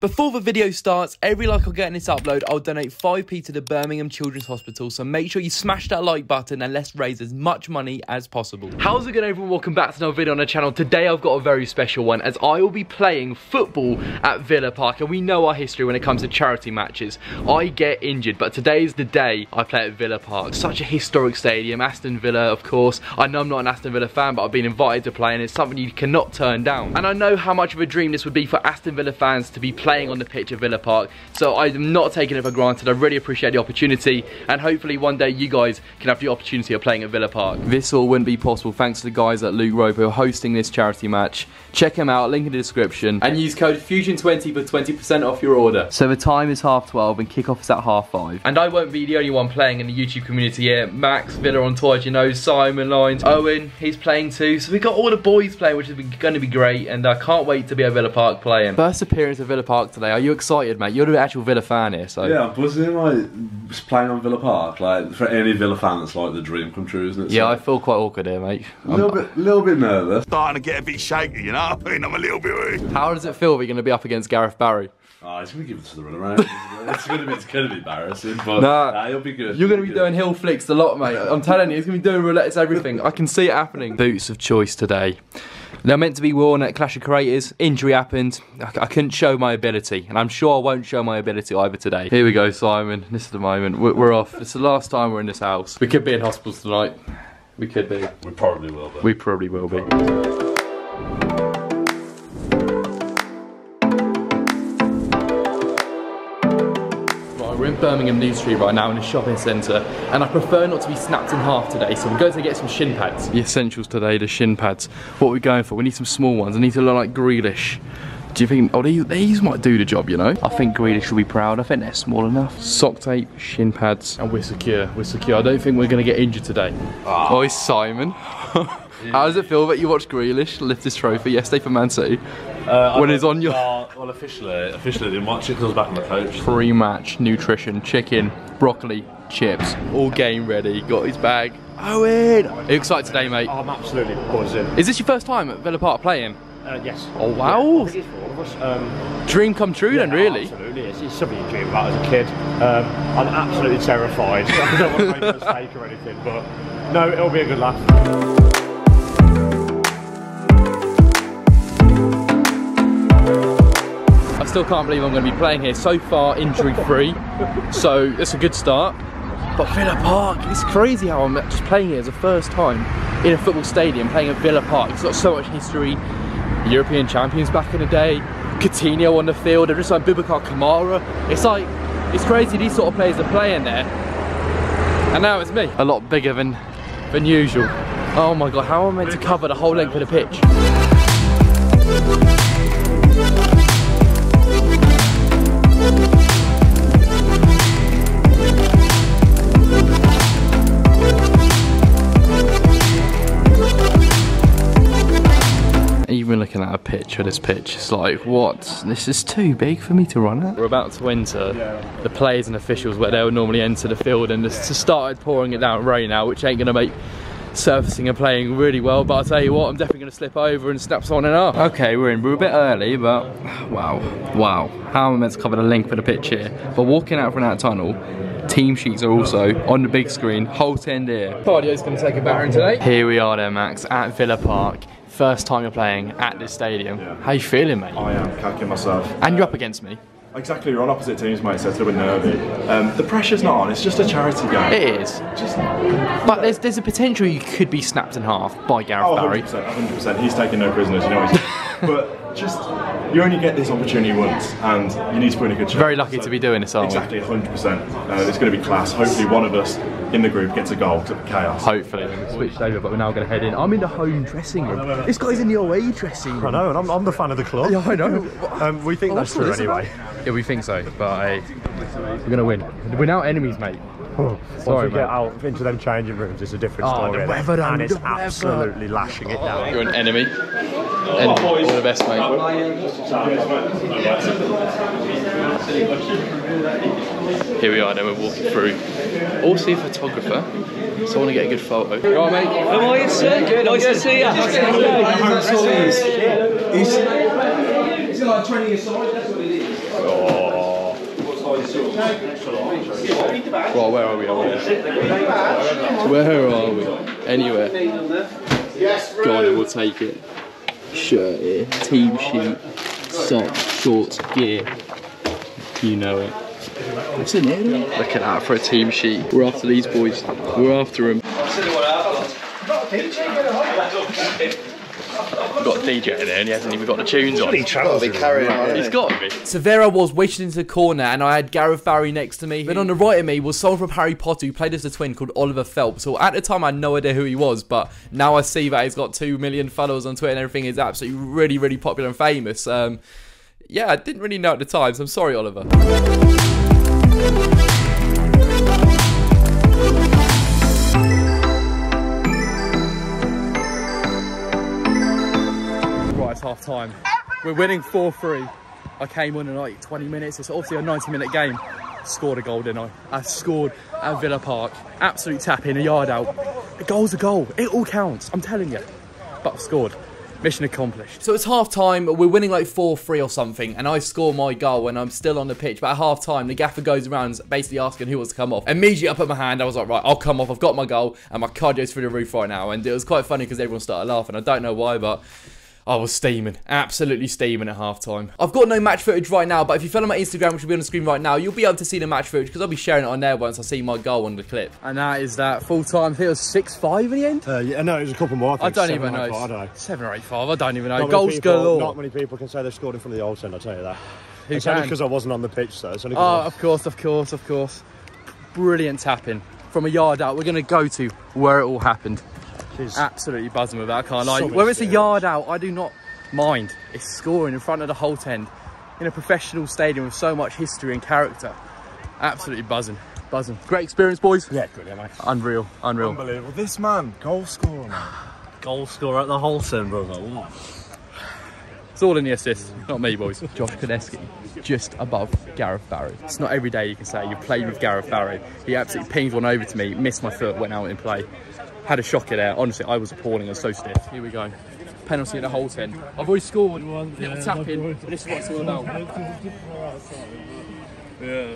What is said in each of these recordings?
Before the video starts, every like I get in this upload, I'll donate 5p to the Birmingham Childrens Hospital, so make sure you smash that like button and let's raise as much money as possible. How's it going, everyone? Welcome back to another video on the channel. Today I've got a very special one, as I will be playing football at Villa Park, and we know our history when it comes to charity matches. I get injured, but today's the day I play at Villa Park. Such a historic stadium, Aston Villa of course. I know I'm not an Aston Villa fan, but I've been invited to play and it's something you cannot turn down. And I know how much of a dream this would be for Aston Villa fans to be playing on the pitch at Villa Park, so I'm not taking it for granted. I really appreciate the opportunity, and hopefully one day you guys can have the opportunity of playing at Villa Park. This all wouldn't be possible thanks to the guys at Luke Roper who are hosting this charity match. Check them out, link in the description, and use code FUSION20 for 20% off your order. So the time is 12:30 and kickoff is at 5:30. And I won't be the only one playing in the YouTube community here. Max, Villa on tour, you know, Simon Lines, Owen, he's playing too. So we got all the boys playing, which is going to be great, and I can't wait to be at Villa Park playing. First appearance at Villa Park today. Are you excited, mate? You're the actual Villa fan here, so yeah, I'm buzzing. Like, just playing on Villa Park, like, for any Villa fan, it's like the dream come true, isn't it? Yeah, so I feel quite awkward here, mate. A little bit nervous. Starting to get a bit shaky, you know. I mean, I'm a little bit worried. How does it feel that you're going to be up against Gareth Barry? Oh, he's going to give us the runaround. it's going to be embarrassing, but nah, it'll be good. You're going to be doing heel flicks a lot, mate. I'm telling you, he's going to be doing roulettes, everything. I can see it happening. Boots of choice today. They're meant to be worn at Clash of Creators. Injury happened. I couldn't show my ability, and I'm sure I won't show my ability either today. Here we go, Simon. This is the moment. We're off. It's the last time we're in this house. We could be in hospitals tonight. We could be. We probably will be. We probably will be. Right, we're in Birmingham New Street right now in a shopping centre, and I prefer not to be snapped in half today, so we're going to get some shin pads. The essentials today, the shin pads. What are we going for? We need some small ones. I need to look like Grealish. Do you think, oh, these might do the job, you know? I think Grealish will be proud. I think they're small enough. Sock tape, shin pads, and we're secure. We're secure. I don't think we're going to get injured today. Oh, it's Simon. How does it feel that you watched Grealish lift his trophy yesterday for Man City? When it's on your... well, officially didn't watch it because I was back on the coach. Pre-match nutrition, chicken, broccoli, chips. All game ready. Got his bag. Owen! Are you excited today, mate? I'm absolutely buzzing. Is this your first time at Villa Park playing? Yes. Oh wow! Yeah, for all of us. Dream come true, yeah, then, really. Absolutely, it's something you dream about as a kid. I'm absolutely terrified. I don't want to make a mistake or anything, but no, it'll be a good laugh. I still can't believe I'm going to be playing here. So far, injury-free, so it's a good start. But Villa Park, it's crazy how I'm just playing here as a first time in a football stadium, playing at Villa Park. It's got so much history. European champions back in the day, Coutinho on the field, and just like Bubakar Kamara. It's like, it's crazy these sort of players are playing there. And now it's me. A lot bigger than usual. Oh my god, how am I meant to cover the whole length of the pitch? Even looking at a picture of this pitch, it's like, what? This is too big for me to run at. We're about to enter the players and officials where they would normally enter the field, and it's just started pouring it down rain now, which ain't going to make surfacing and playing really well, but I'll tell you what, I'm definitely going to slip over and snap someone in half. Okay, we're in. We're a bit early, but wow. How am I meant to cover the length of the pitch here? But walking out from that tunnel, team sheets are also on the big screen. Holt End here. Cardio's going to take a battering today. Here we are then, Max, at Villa Park. First time you're playing at this stadium. Yeah. How you feeling, mate? I am cacking myself. And you're up against me. Exactly, you're on opposite teams, mate, so it's a bit nervy. The pressure's not on, it's just a charity game. It is. Just... But there's a potential you could be snapped in half by Gareth Barry. 100%, he's taking no prisoners, you know what he's doing. But just, you only get this opportunity once, and you need to put in a good chance. Very lucky to be doing this, aren't we? Exactly, 100%. It's going to be class. Hopefully one of us in the group gets a goal, to chaos. Hopefully. We switched over, but we're now going to head in. I'm in the home dressing room. This guy's in the away dressing room. I know, and I'm the fan of the club. Yeah, I know. We think that's true anyway. Yeah, we think so, but we're going to win. We're now enemies, mate. Oh, sorry, once we get out into them changing rooms, it's a different story. The weather, and it's absolutely lashing it down. You're an enemy. And all the best, mate. Here we are, then we're walking through. Also, a photographer, so I want to get a good photo. You alright, mate? How are you, sir? Good, nice to see you. He's like 20 aside, that's what it is. Well, where are we? Where are we? Anywhere. God, we'll take it. Shirt here, team sheet, socks, shorts, gear. You know it. What's in here? Look at that for a team sheet. We're after these boys. We're after them. We've got a DJ in there and he hasn't even got the tunes on. He's got to be. Severo was wasted into the corner and I had Gareth Barry next to me. Then on the right of me was someone from Harry Potter who played as a twin called Oliver Phelps. So at the time I had no idea who he was, but now I see that he's got 2 million followers on Twitter and everything. He's absolutely really, really popular and famous. Yeah, I didn't really know at the time, so I'm sorry, Oliver. Half time, we're winning 4-3. I came on in like 20 minutes. It's obviously a 90-minute game. Scored a goal, didn't I? I scored at Villa Park. Absolute tap in, a yard out. A goal's a goal. It all counts. I'm telling you. But I've scored. Mission accomplished. So it's half time. We're winning like 4-3 or something, and I score my goal, and I'm still on the pitch. But at half time, the gaffer goes around basically asking who wants to come off. Immediately, I put my hand. I was like, right, I'll come off. I've got my goal, and my cardio's through the roof right now. And it was quite funny because everyone started laughing. I don't know why, but I was steaming, absolutely steaming at halftime. I've got no match footage right now, but if you follow my Instagram, which will be on the screen right now, you'll be able to see the match footage because I'll be sharing it on there once I see my goal on the clip. And that is that full time. I think it was 6-5 in the end. Yeah, no, it was a couple more. I don't even know. 7 or 8-5. I don't even know. Goals galore. Not many people can say they've scored in front of the Holt End. I tell you that. It's only because I wasn't on the pitch, so it's only. Oh, of course, of course, of course. Brilliant tapping from a yard out. We're going to go to where it all happened. Absolutely buzzing with that, can't I? Where it's a yard out, I do not mind. It's scoring in front of the Holt End in a professional stadium with so much history and character. Absolutely buzzing, buzzing. Great experience, boys. Yeah, brilliant, mate. Unreal, unreal. Unbelievable. This man, goal scorer, man. Goal scorer at the Holt End, brother. What? It's all in the assist, not me, boys. Josh Koneski, just above Gareth Barry. It's not every day you can say you've played with Gareth Barry. He absolutely pinged one over to me, missed my foot, went out in play. Had a shocker there. Honestly, I was appalling. I was so stiff. Here we go. Penalty at the Holt End. I've already scored. Little tap in. This is what it's all about. Yeah.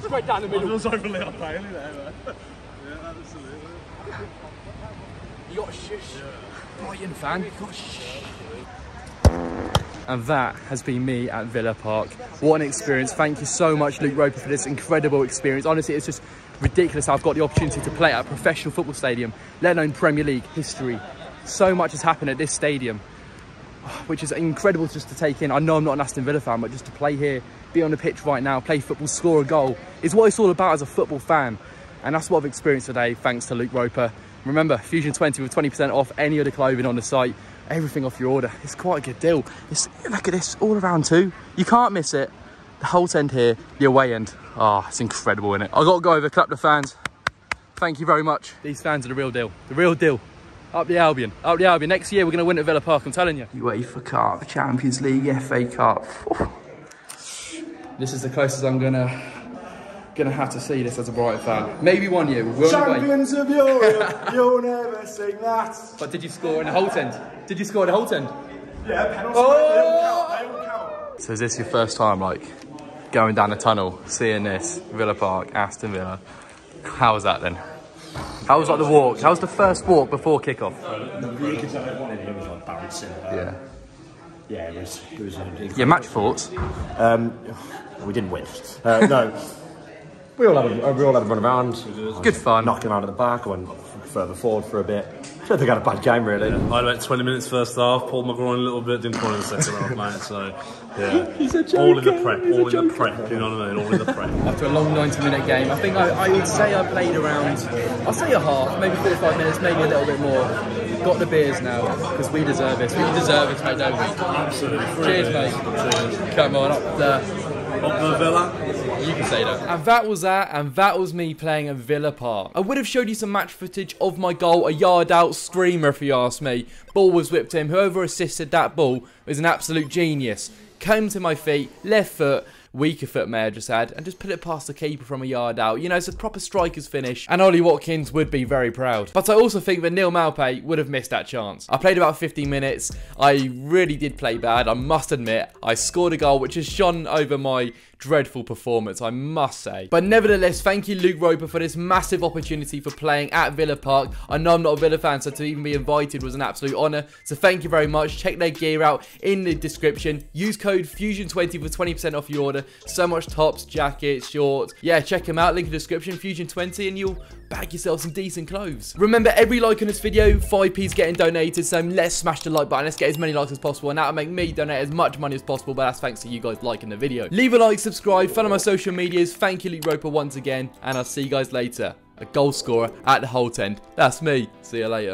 Straight down the middle. I was overly on Bailey there, man. Yeah, absolutely. You got a shush. Brighton fan. You got a shush. And that has been me at Villa Park. What an experience. Thank you so much, Luke Roper, for this incredible experience. Honestly, it's just ridiculous. I've got the opportunity to play at a professional football stadium, let alone Premier League history. So much has happened at this stadium, which is incredible just to take in. I know I'm not an Aston Villa fan, but just to play here, be on the pitch right now, play football, score a goal, is what it's all about as a football fan. And that's what I've experienced today, thanks to Luke Roper. Remember, FUSION20 with 20% off any other clothing on the site. Everything off your order. It's quite a good deal. It's, look at this, all around too. You can't miss it. The Holt End here, the away end. Ah, oh, it's incredible, innit? I've got to go over, clap the fans. Thank you very much. These fans are the real deal. The real deal. Up the Albion. Up the Albion. Next year we're going to win at Villa Park, I'm telling you. UEFA Cup, Champions League, FA Cup. Oh. This is the closest I'm going to have to see this as a Brighton fan. Maybe one year. We'll Champions of Europe, you'll never sing that. But did you score in the Holt End? Did you score in the Holt End? Yeah, penalty. Oh! They don't count. So is this your first time, like, going down the tunnel, seeing this, Villa Park, Aston Villa? How was that then? How was like the walk? How was the first walk before kickoff? The league that I wanted here was like embarrassing. Yeah. Yeah, it was ridiculous. Yeah, match thoughts? We didn't win. No. We all had a run around. Good fun. Knocking around at the back, went further forward for a bit. I don't think I had a bad game, really. Yeah. I went 20 minutes first half, pulled my groin a little bit, didn't pull in the second half, mate. So, yeah. He's a joker. All in the prep, all in the prep. You know what I mean? All in the prep. After a long 90-minute game, I think I would say I played around, I'll say a half, maybe 45 minutes, maybe a little bit more. Got the beers now, because we deserve this. We deserve it, mate, don't we? Absolutely. Cheers, mate. Cheers. Come on, up the Villa. You can say that. And that was that, and that was me playing at Villa Park. I would have showed you some match footage of my goal, a yard out screamer if you ask me. Ball was whipped in. Whoever assisted that ball was an absolute genius. Came to my feet, left foot, weaker foot may have just had, and just put it past the keeper from a yard out. You know, it's a proper striker's finish, and Ollie Watkins would be very proud. But I also think that Neil Maupay would have missed that chance. I played about 15 minutes. I really did play bad, I must admit. I scored a goal which has shone over my dreadful performance, I must say. But nevertheless, thank you Luke Roper for this massive opportunity for playing at Villa Park. I know I'm not a Villa fan, so to even be invited was an absolute honour. So thank you very much. Check their gear out in the description. Use code FUSION20 for 20% off your order. So much tops, jackets, shorts. Yeah, check them out. Link in the description, FUSION20, and you'll bag yourself some decent clothes. Remember, every like on this video, 5p's getting donated, so let's smash the like button. Let's get as many likes as possible, and that'll make me donate as much money as possible, but that's thanks to you guys liking the video. Leave a like, subscribe, follow my social medias. Thank you Luke Roper once again, and I'll see you guys later. A goal scorer at the Holt End. That's me. See you later.